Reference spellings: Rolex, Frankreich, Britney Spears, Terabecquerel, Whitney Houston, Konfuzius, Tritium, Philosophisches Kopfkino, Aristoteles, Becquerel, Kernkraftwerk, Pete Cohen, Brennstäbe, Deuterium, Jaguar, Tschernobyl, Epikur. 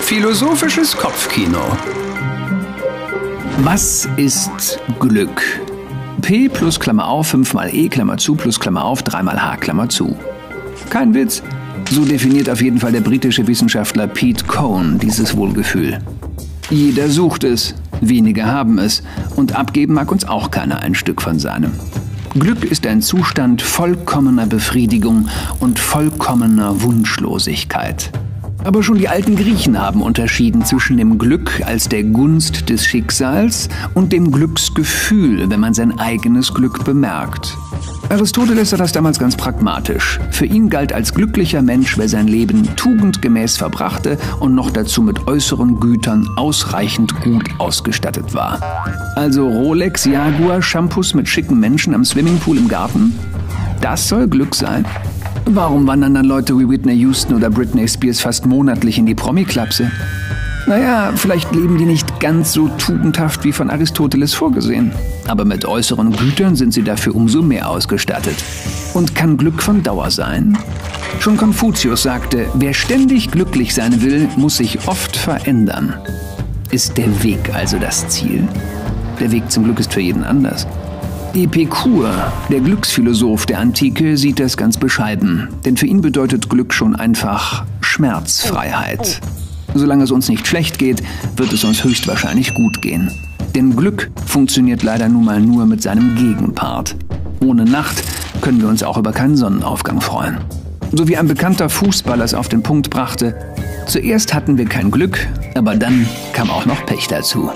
Philosophisches Kopfkino. Was ist Glück? P plus Klammer auf, 5 mal E, Klammer zu, plus Klammer auf, 3 mal H, Klammer zu. Kein Witz. So definiert auf jeden Fall der britische Wissenschaftler Pete Cohen dieses Wohlgefühl. Jeder sucht es, wenige haben es, und abgeben mag uns auch keiner ein Stück von seinem. Glück ist ein Zustand vollkommener Befriedigung und vollkommener Wunschlosigkeit. Aber schon die alten Griechen haben unterschieden zwischen dem Glück als der Gunst des Schicksals und dem Glücksgefühl, wenn man sein eigenes Glück bemerkt. Aristoteles sah das damals ganz pragmatisch. Für ihn galt als glücklicher Mensch, wer sein Leben tugendgemäß verbrachte und noch dazu mit äußeren Gütern ausreichend gut ausgestattet war. Also Rolex, Jaguar, Shampoos mit schicken Menschen am Swimmingpool im Garten? Das soll Glück sein? Warum wandern dann Leute wie Whitney Houston oder Britney Spears fast monatlich in die Promi-Klapse? Naja, vielleicht leben die nicht ganz so tugendhaft wie von Aristoteles vorgesehen. Aber mit äußeren Gütern sind sie dafür umso mehr ausgestattet. Und kann Glück von Dauer sein? Schon Konfuzius sagte, wer ständig glücklich sein will, muss sich oft verändern. Ist der Weg also das Ziel? Der Weg zum Glück ist für jeden anders. Epikur, der Glücksphilosoph der Antike, sieht das ganz bescheiden. Denn für ihn bedeutet Glück schon einfach Schmerzfreiheit. Solange es uns nicht schlecht geht, wird es uns höchstwahrscheinlich gut gehen. Denn Glück funktioniert leider nun mal nur mit seinem Gegenpart. Ohne Nacht können wir uns auch über keinen Sonnenaufgang freuen. So wie ein bekannter Fußballer es auf den Punkt brachte: Zuerst hatten wir kein Glück, aber dann kam auch noch Pech dazu.